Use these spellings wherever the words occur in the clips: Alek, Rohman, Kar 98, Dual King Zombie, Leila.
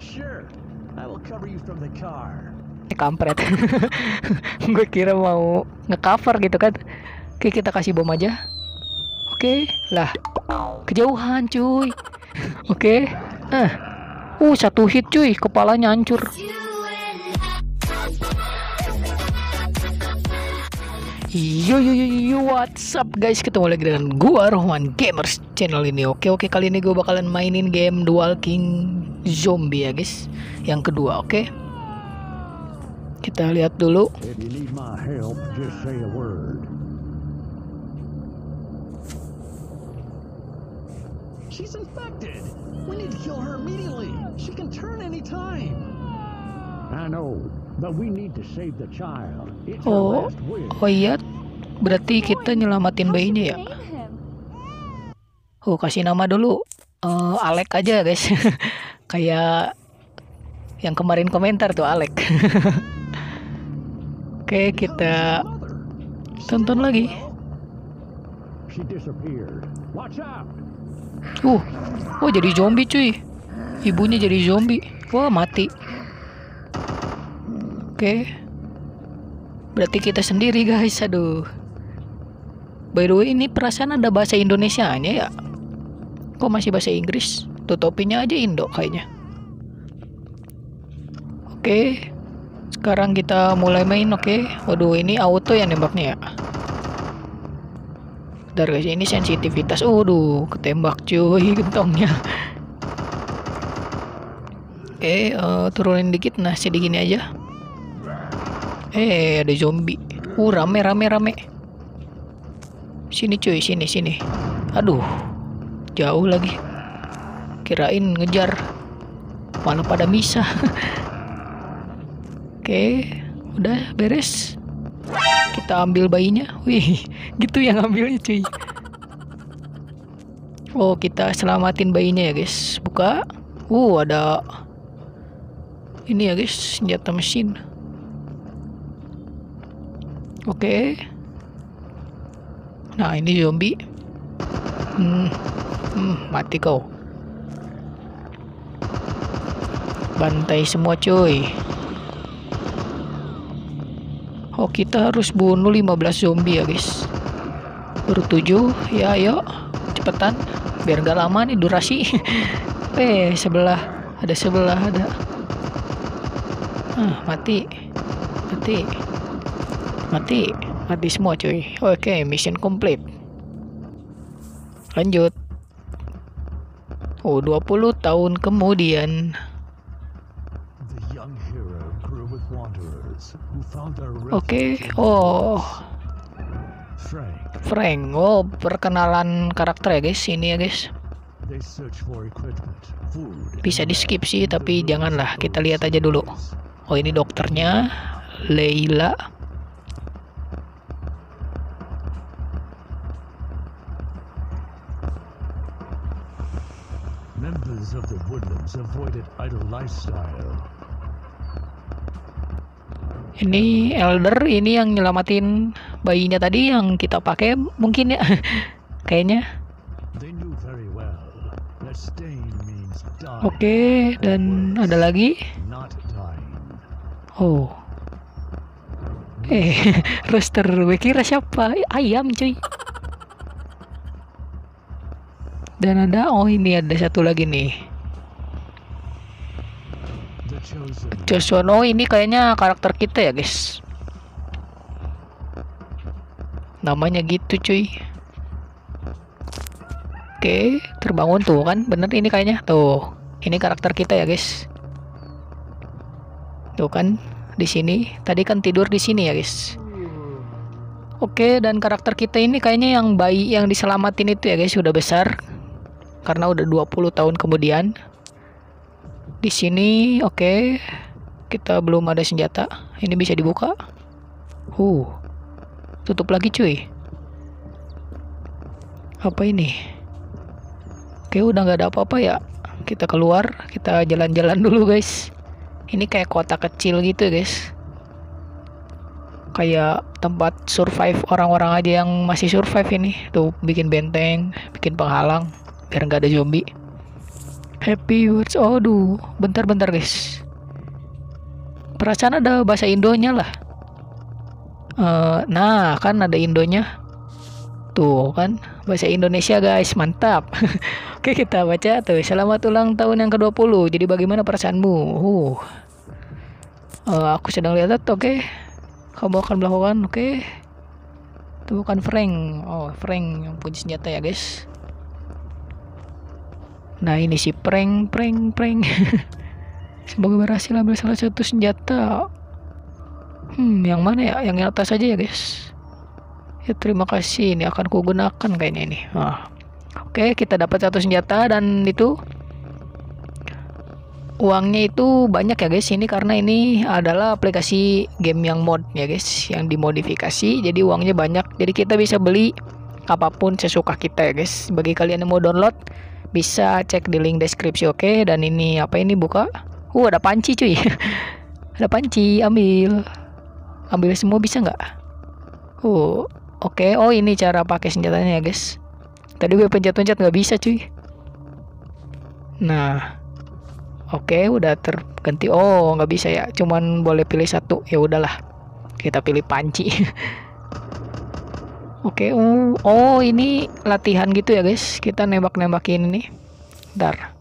Sure, I will cover you from the car. Kampret. Gue kira mau ngecover gitu kan. Oke, kita kasih bom aja. Oke, lah. Kejauhan, cuy. Oke. Satu hit, cuy. Kepalanya hancur. Yo, what's up guys, ketemu lagi dengan gua Rohman Gamers channel ini. Oke, kali ini gua bakalan mainin game Dual King Zombie ya guys, yang kedua. Oke, kita lihat dulu. Oh iya, berarti kita nyelamatin bayinya ya. Kasih nama dulu, Alek aja guys. Kayak yang kemarin komentar tuh, Alek. Oke, kita tonton lagi. Jadi zombie cuy. Ibunya jadi zombie. Wah, mati. Oke, berarti kita sendiri guys. Aduh, by the way ini perasaan ada bahasa Indonesianya ya, kok masih bahasa Inggris? Tuh topinya aja Indo kayaknya. Oke, sekarang kita mulai main. Oke, waduh ini auto yang nembaknya ya. Bentar guys, ini sensitivitas. Waduh, ketembak cuy gentongnya. Oke, turunin dikit. Nah sedikit gini aja. Ada zombie. Rame. Sini cuy, sini. Aduh, jauh lagi. Kirain ngejar, malah pada misah. Oke, udah beres. Kita ambil bayinya. Wih, gitu yang ambilnya cuy. Kita selamatin bayinya ya guys. Buka. Ada ini ya guys, senjata mesin. Oke. Nah ini zombie. Mati kau. Bantai semua cuy. Kita harus bunuh 15 zombie ya guys. Baru 7. Ya ayo, cepetan, biar gak lama nih durasi. Sebelah ada. Mati semua cuy. Oke, mission complete. Lanjut. 20 tahun kemudian. Oke. Frank. Perkenalan karakter ya guys. Ini ya guys. Bisa di skip sih, tapi janganlah. Kita lihat aja dulu. Ini dokternya Leila. Ini elder, ini yang nyelamatin bayinya tadi yang kita pakai mungkin ya. Kayaknya. Oke, dan ada lagi. Rooster, gue kira siapa? Ayam cuy. Dan ada, ini ada satu lagi nih. Chosen, ini kayaknya karakter kita ya guys. Namanya gitu cuy. Oke, terbangun tuh kan, bener ini kayaknya. Tuh, ini karakter kita ya guys. Tuh kan, di sini. Tadi kan tidur di sini ya guys. Oke, dan karakter kita ini kayaknya yang bayi yang diselamatin itu ya guys, sudah besar. Karena udah 20 tahun kemudian di sini. Oke, kita belum ada senjata. Ini bisa dibuka. Tutup lagi cuy. Apa ini? Oke, udah nggak ada apa-apa ya. Kita keluar, kita jalan-jalan dulu guys. Ini kayak kota kecil gitu guys. Kayak tempat survive orang-orang aja yang masih survive ini. Tuh bikin benteng, bikin penghalang biar nggak ada zombie. Happy words. Aduh, bentar-bentar guys. Perasaan ada bahasa Indonya lah. Nah, kan ada Indonya. Tuh kan, bahasa Indonesia guys, mantap. Oke, kita baca tuh. Selamat ulang tahun yang ke-20. Jadi bagaimana perasaanmu? Aku sedang lihat, oke. Okay. Kamu akan melakukan, oke. Okay. Itu bukan Frank. Oh, Frank yang punya senjata ya guys. Nah ini si prank. Semoga berhasil ambil salah satu senjata. Yang mana ya? Yang atas aja ya guys. Ya terima kasih, ini akan kugunakan kayaknya ini. Oke, kita dapat satu senjata dan itu uangnya itu banyak ya guys. Ini karena ini adalah aplikasi game yang mod ya guys, yang dimodifikasi. Jadi uangnya banyak. Jadi kita bisa beli apapun sesuka kita ya guys. Bagi kalian yang mau download, bisa cek di link deskripsi, oke. Dan ini apa ini buka? Ada panci cuy. Ada panci, ambil semua bisa nggak? Oke. Oh ini cara pakai senjatanya ya guys. Tadi gue pencet-pencet nggak bisa cuy. Nah, oke, udah terganti. Oh nggak bisa ya, cuman boleh pilih satu. Ya udahlah, kita pilih panci. Oke, oh ini latihan gitu ya guys. Kita nembak-nembakin nih. Bentar.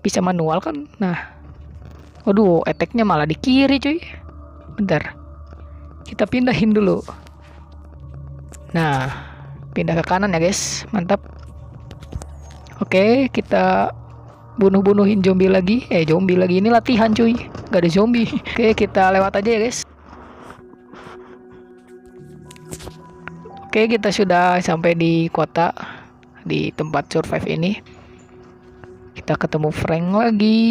Bisa manual kan? Nah. Waduh, attack-nya malah di kiri cuy. Bentar. Kita pindahin dulu. Nah, pindah ke kanan ya guys. Mantap. Oke, kita bunuh-bunuhin zombie lagi. Zombie lagi. Ini latihan cuy. Gak ada zombie. Oke, kita lewat aja ya guys. Oke, kita sudah sampai di kota, di tempat survive ini. Kita ketemu Frank lagi.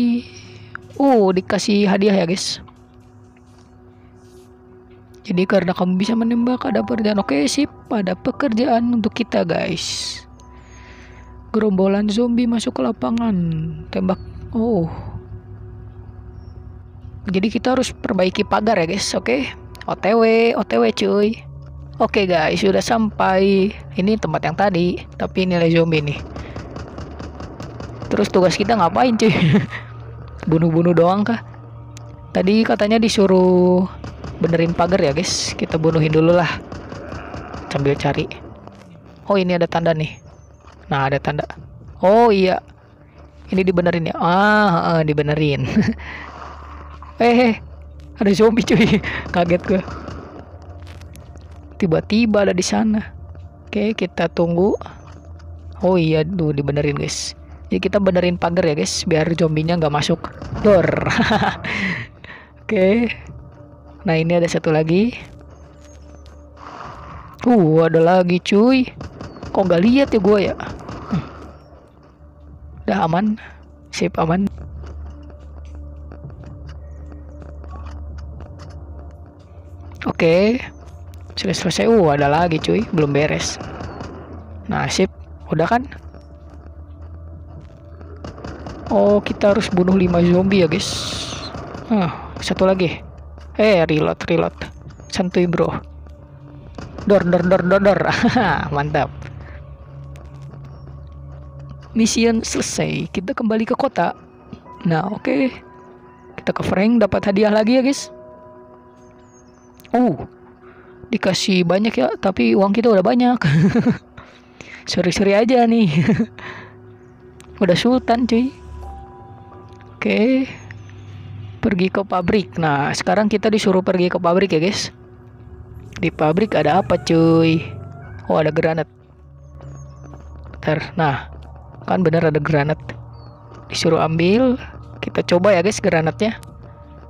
Dikasih hadiah ya guys. Jadi karena kamu bisa menembak, ada pekerjaan. Oke, sip, ada pekerjaan untuk kita guys. Gerombolan zombie masuk ke lapangan. Tembak. Jadi kita harus perbaiki pagar ya guys. Oke. OTW cuy. Oke guys, sudah sampai. Ini tempat yang tadi, tapi nilai zombie nih. Terus tugas kita ngapain cuy? Bunuh-bunuh doang kah? Tadi katanya disuruh benerin pagar ya guys. Kita bunuhin dulu lah, sambil cari. Oh ini ada tanda nih. Nah ada tanda. Oh iya, ini dibenerin ya. Dibenerin. Ada zombie cuy. Kaget gue. Tiba-tiba ada di sana. Oke, kita tunggu. Oh iya, tuh dibenerin guys. Jadi kita benerin pagar ya guys, biar zombinya nggak masuk. Dor. Oke. Nah ini ada satu lagi. Ada lagi cuy. Kok nggak lihat ya gue ya? Udah aman, sip aman. Oke. Selesai. Ada lagi cuy, belum beres. Nah sip, udah kan. Kita harus bunuh 5 zombie ya guys. Satu lagi. Reload. Santuy bro. Dor. Mantap. Mission selesai. Kita kembali ke kota. Nah oke. Kita ke Frank, dapat hadiah lagi ya guys. Dikasih banyak ya, tapi uang kita udah banyak. Seri-seri aja nih. Udah sultan cuy. Oke. Pergi ke pabrik. Nah sekarang kita disuruh pergi ke pabrik ya guys. Di pabrik ada apa cuy? Ada granat. Nah kan bener ada granat. Disuruh ambil. Kita coba ya guys granatnya.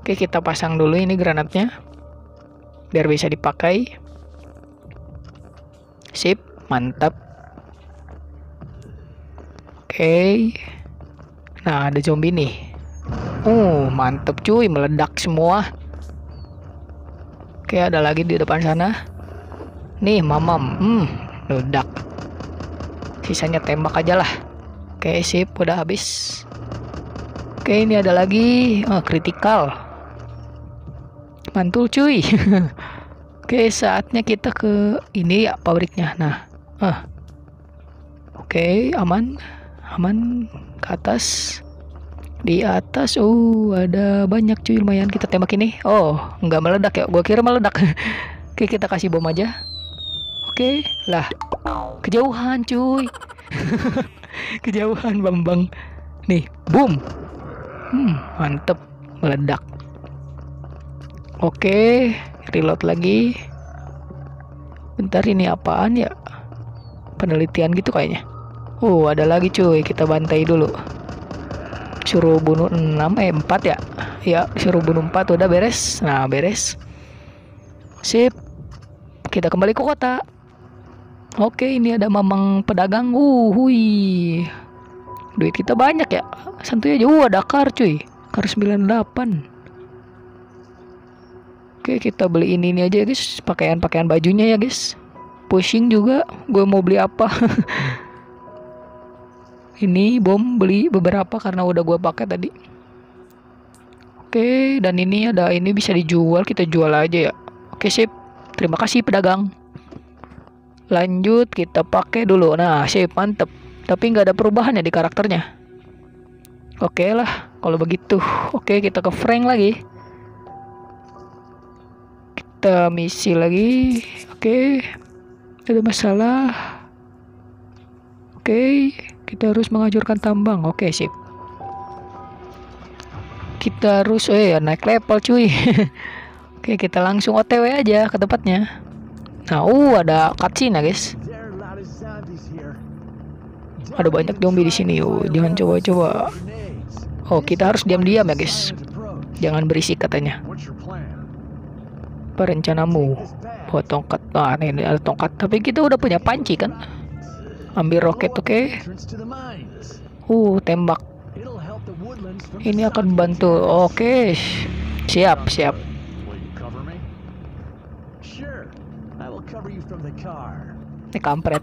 Oke, kita pasang dulu ini granatnya, biar bisa dipakai. Sip, mantap. Oke. Nah ada zombie nih. Mantap cuy, meledak semua. Oke, ada lagi di depan sana. Nih mamam. Meledak. Sisanya tembak aja lah. Oke sip, udah habis. Oke, ini ada lagi. Critical. Mantul cuy. Oke, saatnya kita ke ini ya pabriknya. Nah. Oke, aman. Aman, ke atas. Di atas, oh ada banyak cuy, lumayan kita tembak ini. Oh, nggak meledak ya, gua kira meledak. Oke, kita kasih bom aja. Oke, lah. Kejauhan cuy. Kejauhan Bambang. Nih, boom. Mantep, meledak. Oke, reload lagi. Bentar, ini apaan ya? Penelitian gitu kayaknya. Oh, ada lagi cuy, kita bantai dulu. Suruh bunuh 4 ya. Ya, suruh bunuh 4, udah beres. Nah, beres. Sip. Kita kembali ke kota. Oke, ini ada mamang pedagang. Hui. Duit kita banyak ya. Santuy aja. Ada kar cuy. Kar 98. Oke, kita beli ini aja guys, pakaian bajunya ya guys. Pushing juga, gue mau beli apa? Ini bom, beli beberapa karena udah gue pakai tadi. Oke, dan ini ada, ini bisa dijual, kita jual aja ya. Oke sip, terima kasih pedagang. Lanjut kita pakai dulu. Nah sip, mantep. Tapi nggak ada perubahan ya di karakternya. Oke lah, kalau begitu. Oke, kita ke Frank lagi. Kita misi lagi. Oke, ada masalah. Oke, kita harus menghancurkan tambang. Oke sip, kita harus naik level cuy. Oke, kita langsung otw aja ke tempatnya. Nah, ada cutscene ya guys. Ada banyak zombie di sini. Jangan coba-coba. Oh, kita harus diam-diam ya guys, jangan berisik katanya. Rencanamu buat tongkat. Nah, ini ada tongkat, tapi kita udah punya panci kan. Ambil roket. Oke. Tembak. Ini akan bantu. Oke. Siap. Ini kampret.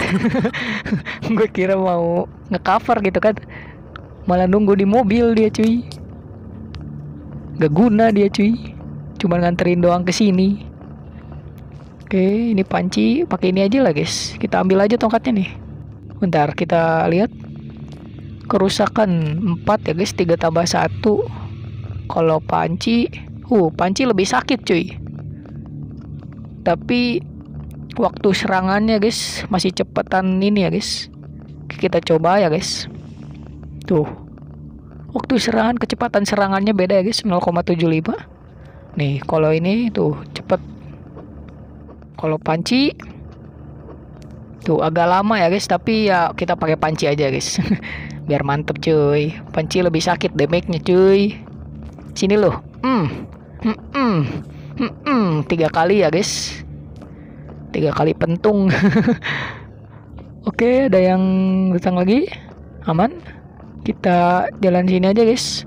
Gue kira mau ngecover gitu kan, malah nunggu di mobil dia cuy. Gak guna dia cuy, cuman nganterin doang ke sini. Oke, ini panci, pakai ini aja lah guys. Kita ambil aja tongkatnya nih. Bentar, kita lihat. Kerusakan 4 ya guys, 3 tambah 1. Kalau panci, panci lebih sakit cuy. Tapi waktu serangannya guys masih cepetan ini ya guys. Kita coba ya guys. Tuh, waktu serangan, kecepatan serangannya beda ya guys, 0,75. Nih, kalau ini tuh cepet. Kalau panci tuh agak lama ya guys, tapi ya kita pakai panci aja guys. Biar mantep cuy. Panci lebih sakit damage-nya cuy. Sini loh. 3 kali ya guys. 3 kali pentung. Oke, ada yang datang lagi. Aman. Kita jalan sini aja guys.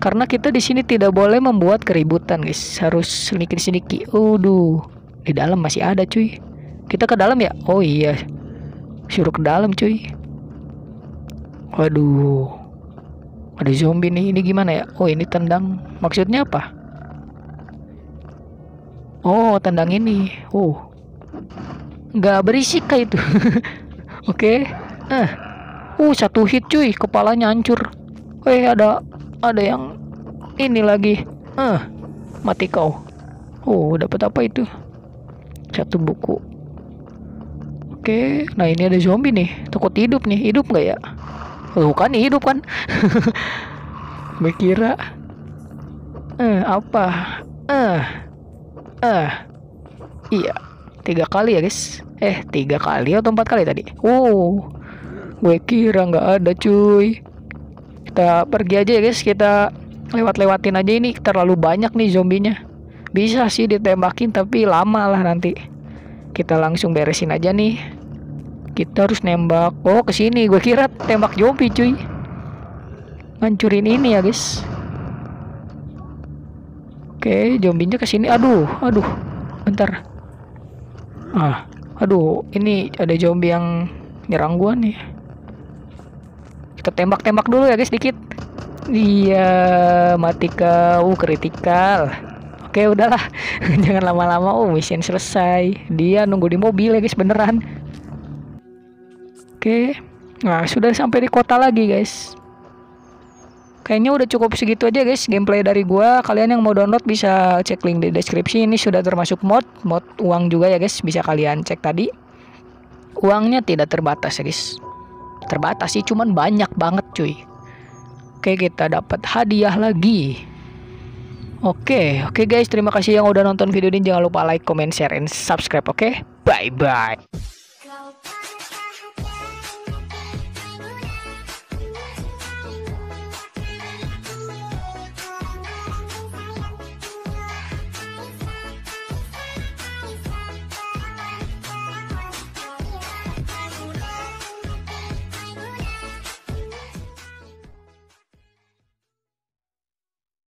Karena kita di sini tidak boleh membuat keributan, guys. Harus sedikit-sedikit. Aduh, di dalam masih ada, cuy. Kita ke dalam ya? Oh iya, suruh ke dalam, cuy. Waduh, ada zombie nih. Ini gimana ya? Oh, ini tendang. Maksudnya apa? Oh, tendang ini. Oh, nggak berisik kayak itu. Oke. Satu hit, cuy. Kepalanya hancur. Ada yang ini lagi. Mati kau. Dapat apa itu? 1 buku. Oke, nah ini ada zombie nih. Takut hidup nih. Hidup nggak ya? Bukan hidup kan? Mikira. Apa? Iya. 3 kali ya guys. 3 kali atau 4 kali tadi? Gue kira nggak ada cuy. Kita pergi aja ya guys, kita lewatin aja, ini terlalu banyak nih zombinya. Bisa sih ditembakin tapi lama lah nanti. Kita langsung beresin aja nih. Kita harus nembak. Oh, ke sini. Gue kira tembak zombie cuy. Hancurin ini ya guys. Oke, zombinya ke sini. Aduh. Bentar. Aduh, ini ada zombie yang nyerang gua nih. Kita tembak-tembak dulu ya guys dikit. Iya, mati kau, kritikal. Oke, udahlah. Jangan lama-lama. Mission selesai. Dia nunggu di mobil ya guys, beneran. Oke, Nah, sudah sampai di kota lagi, guys. Kayaknya udah cukup segitu aja, guys, gameplay dari gua. Kalian yang mau download bisa cek link di deskripsi. Ini sudah termasuk mod uang juga ya, guys. Bisa kalian cek tadi. Uangnya tidak terbatas ya, guys. Terbatas sih, cuman banyak banget, cuy. Oke, kita dapat hadiah lagi. Oke, guys, terima kasih yang udah nonton video ini. Jangan lupa like, comment, share, and subscribe, oke? Bye-bye.